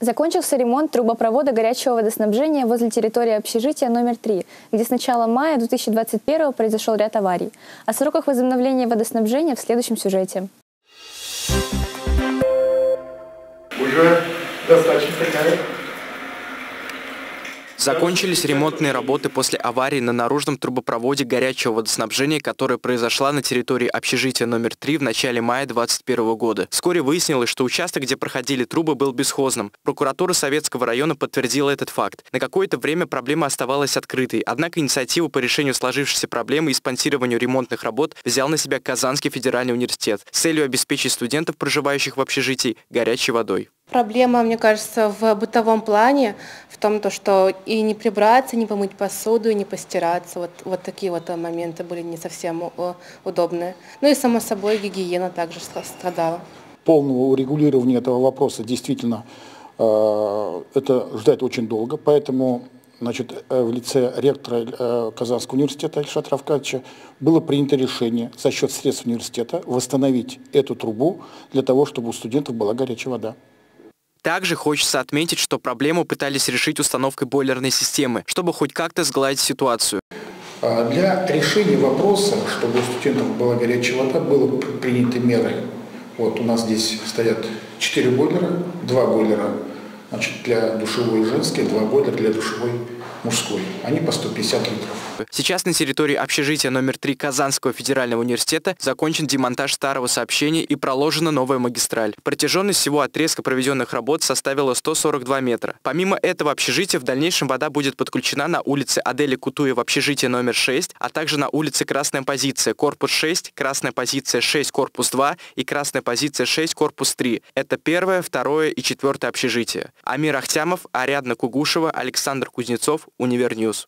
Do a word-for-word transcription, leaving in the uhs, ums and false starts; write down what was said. Закончился ремонт трубопровода горячего водоснабжения возле территории общежития номер три, где с начала мая две тысячи двадцать первого произошел ряд аварий. О сроках возобновления водоснабжения в следующем сюжете. Уже достаточно такая. Закончились ремонтные работы после аварии на наружном трубопроводе горячего водоснабжения, которая произошла на территории общежития номер три в начале мая две тысячи двадцать первого года. Вскоре выяснилось, что участок, где проходили трубы, был бесхозным. Прокуратура Советского района подтвердила этот факт. На какое-то время проблема оставалась открытой, однако инициативу по решению сложившейся проблемы и спонсированию ремонтных работ взял на себя Казанский федеральный университет с целью обеспечить студентов, проживающих в общежитии, горячей водой. Проблема, мне кажется, в бытовом плане, в том, то, что и не прибраться, и не помыть посуду, и не постираться. Вот, вот такие вот моменты были не совсем удобные. Ну и, само собой, гигиена также страдала. Полного урегулирования этого вопроса действительно э, это ждать очень долго, поэтому значит, в лице ректора Казанского университета Ильшата Рафкатовича было принято решение за счет средств университета восстановить эту трубу для того, чтобы у студентов была горячая вода. Также хочется отметить, что проблему пытались решить установкой бойлерной системы, чтобы хоть как-то сгладить ситуацию. Для решения вопроса, чтобы у студентов была горячая вода, были приняты меры. Вот у нас здесь стоят четыре бойлера, два бойлера значит, для душевой женской, два бойлера для душевой мужской. Они по сто пятьдесят литров. Сейчас на территории общежития номер три Казанского федерального университета закончен демонтаж старого сообщения и проложена новая магистраль. Протяженность всего отрезка проведенных работ составила сто сорок два метра. Помимо этого общежития в дальнейшем вода будет подключена на улице Адели Кутуева, общежитие номер шесть, а также на улице Красная Позиция, корпус шесть, Красная Позиция шесть, корпус два и Красная Позиция шесть, корпус три. Это первое, второе и четвертое общежитие. Амир Ахтямов, Ариадна Кугушева, Александр Кузнецов, Универньюс.